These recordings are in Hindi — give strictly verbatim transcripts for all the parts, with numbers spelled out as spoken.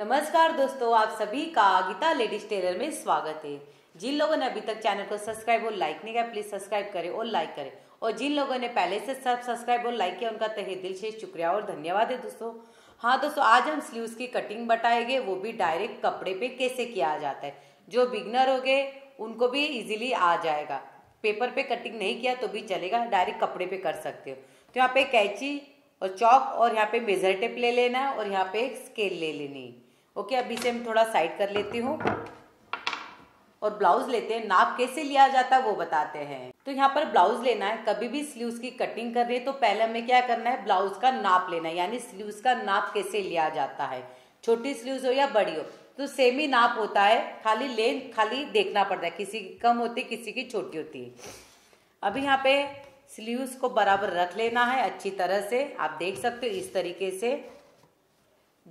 नमस्कार दोस्तों, आप सभी का गीता लेडीज टेलर में स्वागत है। जिन लोगों ने अभी तक चैनल को सब्सक्राइब और लाइक नहीं किया, प्लीज सब्सक्राइब करें और लाइक करें। और जिन लोगों ने पहले से सब सब्सक्राइब और लाइक किया, उनका तहे दिल से शुक्रिया और धन्यवाद है दोस्तों। हाँ दोस्तों, आज हम स्लीव्स की कटिंग बताएंगे, वो भी डायरेक्ट कपड़े पे कैसे किया जाता है। जो बिगनर हो गए उनको भी इजीली आ जाएगा। पेपर पे कटिंग नहीं किया तो भी चलेगा, डायरेक्ट कपड़े पे कर सकते हो। तो यहाँ पे कैंची और चौक और यहाँ पे मेजर टेप ले लेना है और यहाँ पे एक स्केल ले लेनी है। ओके, अभी से मैं थोड़ा साइड कर लेती हूँ और ब्लाउज लेते हैं। नाप कैसे लिया जाता है वो बताते हैं। तो यहाँ पर ब्लाउज लेना है। कभी भी स्लीव्स की कटिंग कर रहे हैं तो पहले हमें क्या करना है, ब्लाउज का नाप लेना है, यानी स्लीव्स का नाप कैसे लिया जाता है। छोटी स्लीव्स हो या बड़ी हो तो सेम ही नाप होता है, खाली लेंथ खाली देखना पड़ता है। किसी की कम होती है, किसी की छोटी होती है। अभी यहाँ पे स्लीव्स को बराबर रख लेना है अच्छी तरह से। आप देख सकते हो इस तरीके से।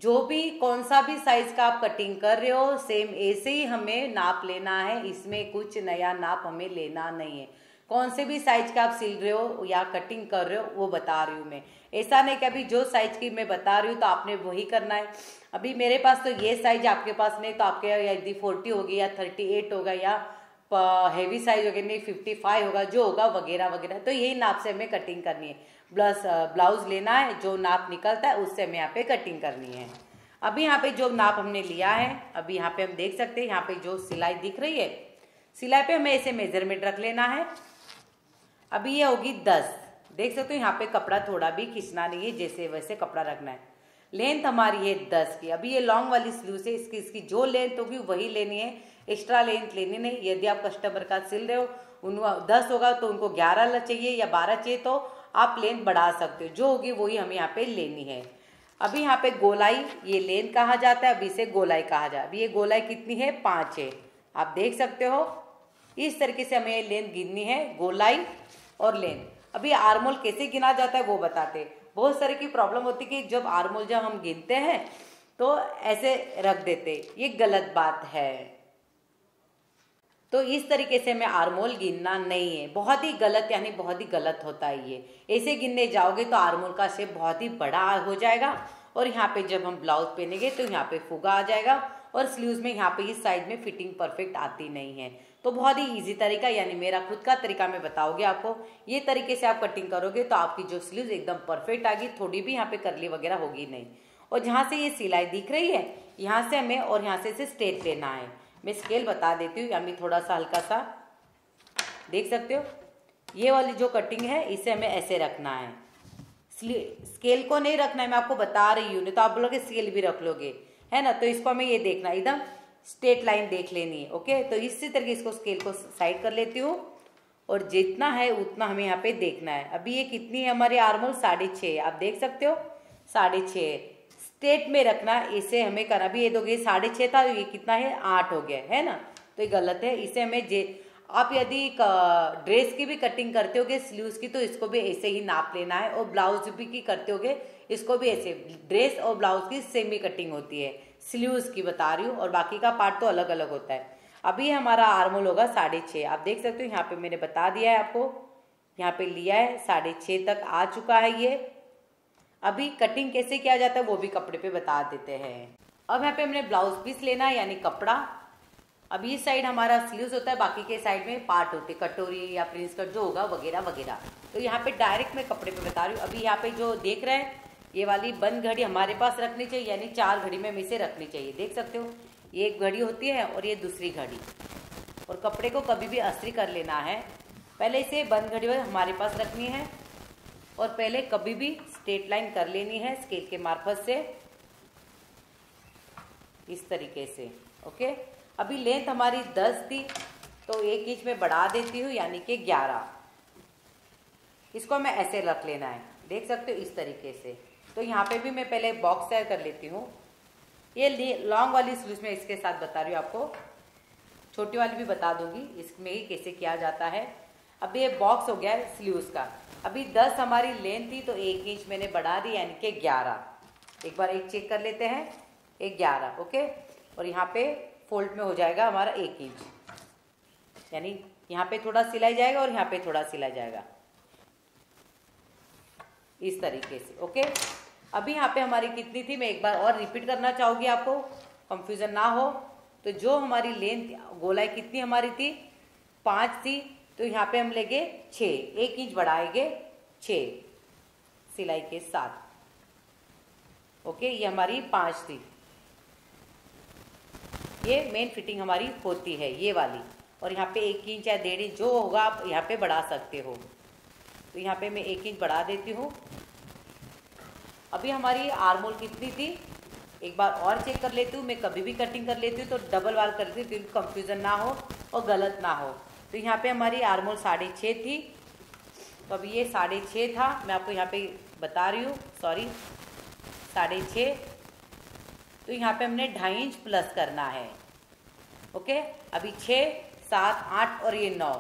जो भी कौन सा भी साइज का आप कटिंग कर रहे हो, सेम ऐसे ही हमें नाप लेना है। इसमें कुछ नया नाप हमें लेना नहीं है। कौन से भी साइज का आप सिल रहे हो या कटिंग कर रहे हो वो बता रही हूँ मैं। ऐसा नहीं कि अभी जो साइज की मैं बता रही हूँ तो आपने वही करना है। अभी मेरे पास तो ये साइज, आपके पास नहीं तो आपके यदि फोर्टी होगी या थर्टी एट होगा या हैवी साइज होगी, नहीं फिफ्टी फाइव होगा, जो होगा वगैरह वगैरह, तो यही नाप से हमें कटिंग करनी है। ब्लस ब्लाउज लेना है, जो नाप निकलता है उससे हमें यहाँ पे कटिंग करनी है। अभी यहाँ पे जो नाप हमने लिया है, अभी यहाँ पे हम देख सकते हैं, यहाँ पे जो सिलाई दिख रही है, सिलाई पे हमें ऐसे मेजरमेंट रख लेना है। अभी ये होगी दस, देख सकते हो। यहाँ पे कपड़ा थोड़ा भी खींचना नहीं है, जैसे वैसे कपड़ा रखना है। लेंथ हमारी है दस की। अभी ये लॉन्ग वाली स्लीव है, इसकी इसकी जो लेंथ होगी वही लेनी है, एक्स्ट्रा लेंथ लेनी नहीं। यदि आप कस्टमर का सिल रहे हो, उन दस होगा तो उनको ग्यारह चाहिए या बारह चाहिए, तो आप लेंथ बढ़ा सकते हो। जो होगी वही हमें यहाँ पे लेनी है। अभी यहाँ पे गोलाई, ये लेंथ कहा जाता है, अभी इसे गोलाई कहा जाता है। अभी ये गोलाई कितनी है, पाँच है, आप देख सकते हो। इस तरीके से हमें लेंथ गिननी है, गोलाई और लेंथ। अभी आर्मोल कैसे गिना जाता है वो बताते हैं। बहुत सारे की प्रॉब्लम होती है कि जब आर्मोल जब हम गिनते हैं तो ऐसे रख देते, ये गलत बात है। तो इस तरीके से हमें आर्मोल गिनना नहीं है। बहुत ही गलत, यानी बहुत ही गलत होता है ये। ऐसे गिनने जाओगे तो आर्मोल का शेप बहुत ही बड़ा हो जाएगा। और यहाँ पे जब हम ब्लाउज पहनेंगे तो यहाँ पे फुगा आ जाएगा और स्लीव्स में यहाँ पे इस साइड में फिटिंग परफेक्ट आती नहीं है। तो बहुत ही ईजी तरीका, यानी मेरा खुद का तरीका मैं बताओगे आपको। ये तरीके से आप कटिंग करोगे तो आपकी जो स्लीव्स एकदम परफेक्ट आएगी, थोड़ी भी यहाँ पे करली वगैरह होगी नहीं। और जहाँ से ये सिलाई दिख रही है, यहाँ से हमें और यहाँ से स्ट्रेट लेना है। मैं स्केल बता देती हूँ, यानी थोड़ा सा हल्का सा देख सकते हो। ये वाली जो कटिंग है इसे हमें ऐसे रखना है, स्केल को नहीं रखना है। मैं आपको बता रही हूँ, नहीं तो आप बोलोगे स्केल भी रख लोगे, है ना। तो इसको हमें ये देखना, एकदम स्ट्रेट लाइन देख लेनी है। ओके, तो इसी तरीके इसको स्केल को साइड कर लेती हूँ और जितना है उतना हमें यहाँ पे देखना है। अभी ये कितनी है हमारी आर्मोल, साढ़े छः, आप देख सकते हो, साढ़े छः स्ट्रेट में रखना। इसे हमें करना भी, ये दोगे साढ़े छः था, ये कितना है, आठ हो गया, है ना। तो ये गलत है। इसे हमें जे आप यदि ड्रेस की भी कटिंग करते होगे स्लीव्स की, तो इसको भी ऐसे ही नाप लेना है। और ब्लाउज भी की करते होगे, इसको भी ऐसे। ड्रेस और ब्लाउज की सेम ही कटिंग होती है, स्लीव्स की बता रही हूँ, और बाकी का पार्ट तो अलग अलग होता है। अभी हमारा आर्मोल होगा साढ़े छः, आप देख सकते हो। यहाँ पर मैंने बता दिया है आपको, यहाँ पर लिया है, साढ़े छः तक आ चुका है ये। अभी कटिंग कैसे किया जाता है वो भी कपड़े पे बता देते हैं। अब यहाँ पे हमने ब्लाउज पीस लेना है, यानी कपड़ा। अब ये साइड हमारा स्लीव्स होता है, बाकी के साइड में पार्ट होते, कटोरी या प्रिंस कट जो होगा वगैरह वगैरह। तो यहाँ पे डायरेक्ट मैं कपड़े पे बता रही हूँ। अभी यहाँ पे जो देख रहे हैं, ये वाली बंद घड़ी हमारे पास रखनी चाहिए, यानी चार घड़ी में इसे रखनी चाहिए। देख सकते हो, ये एक घड़ी होती है और ये दूसरी घड़ी। और कपड़े को कभी भी अस्त्री कर लेना है, पहले इसे बंद घड़ी हमारे पास रखनी है और पहले कभी भी स्ट्रेट लाइन कर लेनी है स्केल के मार्फत से, इस तरीके से। ओके, अभी लेंथ हमारी दस थी तो एक इंच में बढ़ा देती हूँ, यानी कि ग्यारह। इसको मैं ऐसे रख लेना है, देख सकते हो, इस तरीके से। तो यहाँ पे भी मैं पहले बॉक्स तैयार कर लेती हूँ। ये लॉन्ग वाली स्लीव्स में इसके साथ बता रही हूँ आपको, छोटी वाली भी बता दूंगी, इसमें ही कैसे किया जाता है। अभी ये बॉक्स हो गया है स्लीव्स का। अभी दस हमारी लेंथ थी तो एक इंच मैंने बढ़ा दी, यानी कि ग्यारह। एक बार एक चेक कर लेते हैं, एक ग्यारह। ओके, और यहाँ पे फोल्ड में हो जाएगा हमारा एक इंच, यानी यहाँ पे थोड़ा सिलाई जाएगा और यहाँ पे थोड़ा सिलाई जाएगा, इस तरीके से। ओके, अभी यहाँ पे हमारी कितनी थी मैं एक बार और रिपीट करना चाहूँगी आपको कंफ्यूजन ना हो। तो जो हमारी लेंथ गोलाई कितनी हमारी थी पाँच थी, तो यहाँ पे हम लेंगे छः, एक इंच बढ़ाएंगे छः सिलाई के साथ। ओके, ये हमारी पाँच थी। ये मेन फिटिंग हमारी होती है ये वाली, और यहाँ पे एक इंच या डेढ़ इंच जो होगा आप यहाँ पे बढ़ा सकते हो। तो यहाँ पे मैं एक इंच बढ़ा देती हूँ। अभी हमारी आर्म होल कितनी थी एक बार और चेक कर लेती हूँ। मैं कभी भी कटिंग कर लेती हूँ तो डबल वार कर लेती हूँ, कंफ्यूजन ना हो और गलत ना हो। तो यहाँ पे हमारी आर्म होल साढ़े छः थी, तो अब ये साढ़े छः था, मैं आपको यहाँ पे बता रही हूँ, सॉरी साढ़े छः। तो यहाँ पे हमने ढाई इंच प्लस करना है। ओके, अभी छः सात आठ और ये नौ,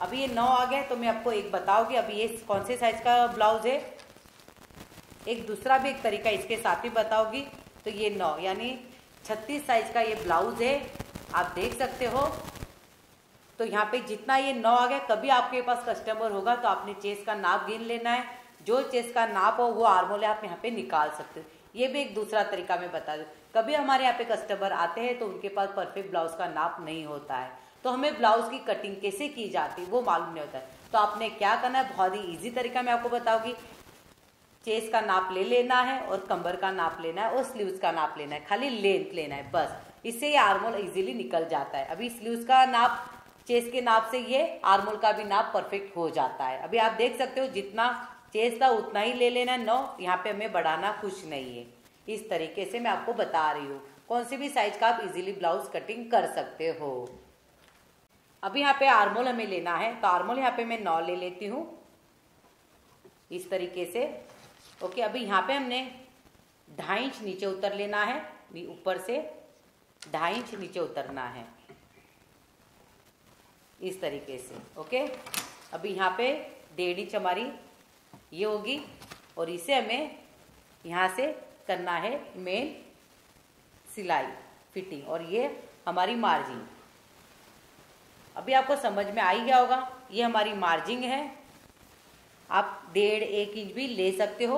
अभी ये नौ आ गया। तो मैं आपको एक बताऊँगी अभी ये कौन से साइज़ का ब्लाउज़ है, एक दूसरा भी एक तरीका इसके साथ ही बताओगी। तो ये नौ यानी छत्तीस साइज़ का ये ब्लाउज़ है, आप देख सकते हो। तो यहाँ पे जितना ये नौ आ गया, कभी आपके पास कस्टमर होगा तो आपने चेस्ट का नाप गिन लेना है, जो चेस्ट का नाप हो वो आर्मोल आप यहाँ पे निकाल सकते हो। ये भी एक दूसरा तरीका मैं बता दूँ, कभी हमारे यहाँ पे कस्टमर आते हैं तो उनके पास परफेक्ट ब्लाउज़ का नाप नहीं होता है, तो हमें ब्लाउज़ की कटिंग कैसे की जाती वो मालूम नहीं होता है। तो आपने क्या करना है, बहुत ही ईजी तरीका मैं आपको बताऊँगी। चेस्ट का नाप ले लेना है और कमर का नाप लेना है और स्लीव्स का नाप लेना है, खाली लेंथ लेना है बस, इससे ये आर्मोल ईजिली निकल जाता है। अभी स्लीव्स का नाप चेस्ट के नाप से ये आर्मोल का भी नाप परफेक्ट हो जाता है। अभी आप देख सकते हो जितना चेस्ट था उतना ही ले लेना है, नौ यहाँ पे हमें बढ़ाना कुछ नहीं है। इस तरीके से मैं आपको बता रही हूँ, कौन सी भी साइज का आप इजीली ब्लाउज कटिंग कर सकते हो। अभी यहाँ पे आर्मोल हमें लेना है, तो आर्मोल यहाँ पे मैं नौ ले लेती हूँ इस तरीके से। ओके, अभी यहाँ पे हमने ढाई इंच नीचे उतर लेना है, ऊपर से ढाई इंच नीचे उतरना है इस तरीके से। ओके, अभी यहाँ पे डेढ़ इंच हमारी ये होगी, और इसे हमें यहाँ से करना है मेन सिलाई फिटिंग, और ये हमारी मार्जिन अभी आपको समझ में आ गया होगा। ये हमारी मार्जिन है, आप डेढ़ एक इंच भी ले सकते हो,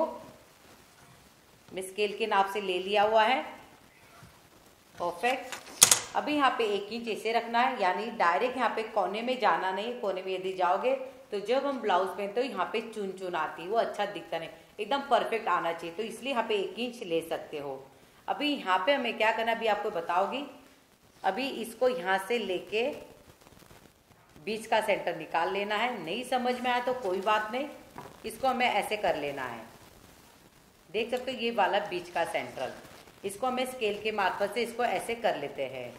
मैं स्केल के नाप से ले लिया हुआ है। परफेक्ट। अभी यहाँ पे एक इंच ऐसे रखना है, यानी डायरेक्ट यहाँ पे कोने में जाना नहीं। कोने में यदि जाओगे तो जब हम ब्लाउज पहनते हो यहाँ पे चुन चुन आती है, वो अच्छा दिखता नहीं, एकदम परफेक्ट आना चाहिए, तो इसलिए यहाँ पे एक इंच ले सकते हो। अभी यहाँ पे हमें क्या करना अभी आपको बताओगी। अभी इसको यहाँ से लेके बीच का सेंटर निकाल लेना है, नहीं समझ में आया तो कोई बात नहीं, इसको हमें ऐसे कर लेना है। देख सकते हो ये वाला बीच का सेंटर, इसको हमें स्केल के मार्फत से इसको ऐसे कर लेते हैं,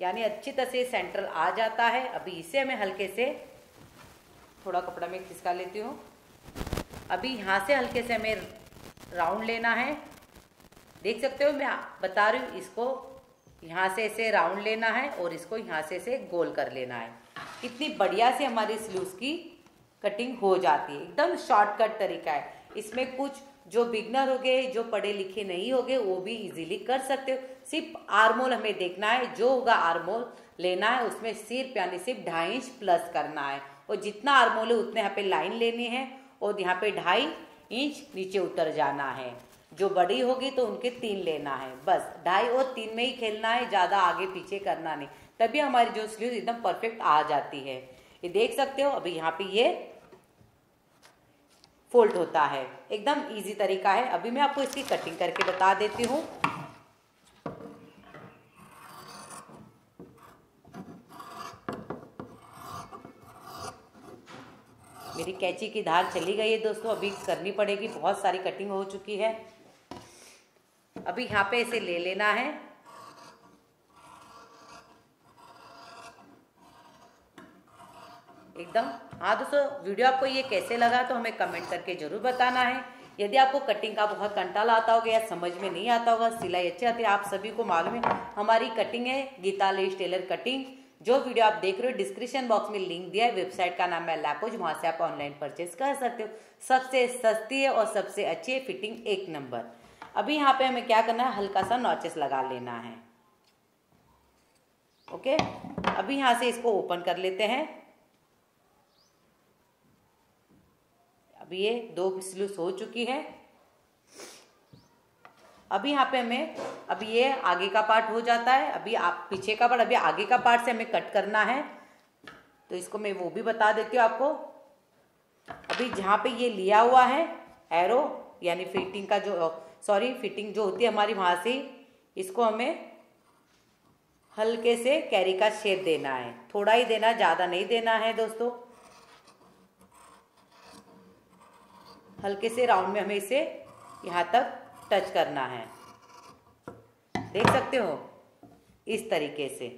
यानी अच्छी तरह से सेंट्रल आ जाता है। अभी इसे हमें हल्के से थोड़ा कपड़ा में खिसका लेती हूँ। अभी यहाँ से हल्के से हमें राउंड लेना है, देख सकते हो मैं बता रही हूँ, इसको यहाँ से ऐसे राउंड लेना है और इसको यहाँ से ऐसे गोल कर लेना है। इतनी बढ़िया से हमारी स्लीव्स की कटिंग हो जाती है, एकदम शॉर्टकट तरीका है। इसमें कुछ जो बिगनर हो गए, जो पढ़े लिखे नहीं हो गए, वो भी इजीली कर सकते हो। सिर्फ आर्मोल हमें देखना है, जो होगा आर्मोल लेना है, उसमें सिर्फ यानी सिर्फ ढाई इंच प्लस करना है, और जितना आर्मोल है उतने यहाँ पे लाइन लेनी है और यहाँ पे ढाई इंच नीचे उतर जाना है। जो बड़ी होगी तो उनके तीन लेना है, बस ढाई और तीन में ही खेलना है, ज़्यादा आगे पीछे करना नहीं, तभी हमारी जो स्लीव एकदम परफेक्ट आ जाती है। ये देख सकते हो अभी यहाँ पे ये फोल्ड होता है, एकदम इजी तरीका है। अभी मैं आपको इसकी कटिंग करके बता देती हूँ। मेरी कैंची की धार चली गई है दोस्तों, अभी करनी पड़ेगी, बहुत सारी कटिंग हो चुकी है। अभी यहाँ पे इसे ले लेना है, एकदम। हाँ दोस्तों, वीडियो आपको ये कैसे लगा तो हमें कमेंट करके ज़रूर बताना है। यदि आपको कटिंग का बहुत कंटाला आता होगा या समझ में नहीं आता होगा, सिलाई अच्छी आती है, आप सभी को मालूम है हमारी कटिंग है गीता लेडीज टेलर कटिंग। जो वीडियो आप देख रहे हो डिस्क्रिप्शन बॉक्स में लिंक दिया है, वेबसाइट का नाम है लैपोज, वहाँ से आप ऑनलाइन परचेज कर सकते हो। सबसे सस्ती है और सबसे अच्छी है, फिटिंग एक नंबर। अभी यहाँ पर हमें क्या करना है, हल्का सा नॉचेस लगा लेना है। ओके, अभी यहाँ से इसको ओपन कर लेते हैं। अब ये दो स्लीव्स हो चुकी है। अभी यहाँ पे हमें अभी ये आगे का पार्ट हो जाता है, अभी आप पीछे का पार्ट, अभी आगे का पार्ट से हमें कट करना है, तो इसको मैं वो भी बता देती हूँ आपको। अभी जहाँ पे ये लिया हुआ है एरो यानी फिटिंग का जो सॉरी फिटिंग जो होती है हमारी, वहाँ से इसको हमें हल्के से कैरी का शेप देना है, थोड़ा ही देना, ज़्यादा नहीं देना है दोस्तों। हल्के से राउंड में हमें इसे यहाँ तक टच करना है, देख सकते हो इस तरीके से,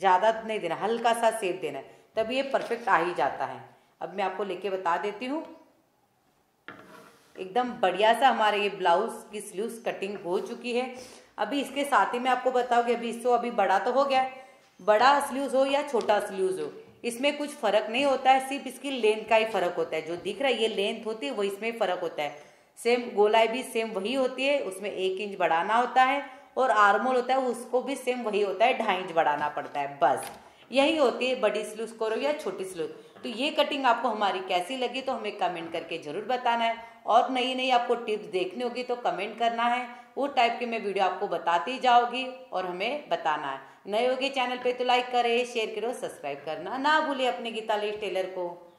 ज़्यादा नहीं देना, हल्का सा शेप देना है, तब ये परफेक्ट आ ही जाता है। अब मैं आपको लेके बता देती हूँ, एकदम बढ़िया सा हमारे ये ब्लाउज की स्लीव्स कटिंग हो चुकी है। अभी इसके साथ ही मैं आपको बताऊंगी, अभी इसको अभी बड़ा तो हो गया, बड़ा स्लीव्स हो या छोटा स्लीव्स हो इसमें कुछ फ़र्क नहीं होता है, सिर्फ इसकी लेंथ का ही फ़र्क होता है। जो दिख रहा है ये लेंथ होती है, वो इसमें फ़र्क होता है। सेम गोलाई भी सेम वही होती है, उसमें एक इंच बढ़ाना होता है, और आर्मोल होता है उसको भी सेम वही होता है, ढाई इंच बढ़ाना पड़ता है, बस यही होती है बड़ी स्लीव्स करो या छोटी स्लीव्स। तो ये कटिंग आपको हमारी कैसी लगी तो हमें कमेंट करके ज़रूर बताना है, और नई नई आपको टिप्स देखनी होगी तो कमेंट करना है, वो टाइप के मैं वीडियो आपको बताती जाओगी और हमें बताना है। नए होगी चैनल पे तो लाइक करें, शेयर करो, सब्सक्राइब करना ना भूलिए अपने गीता लेडीज टेलर को।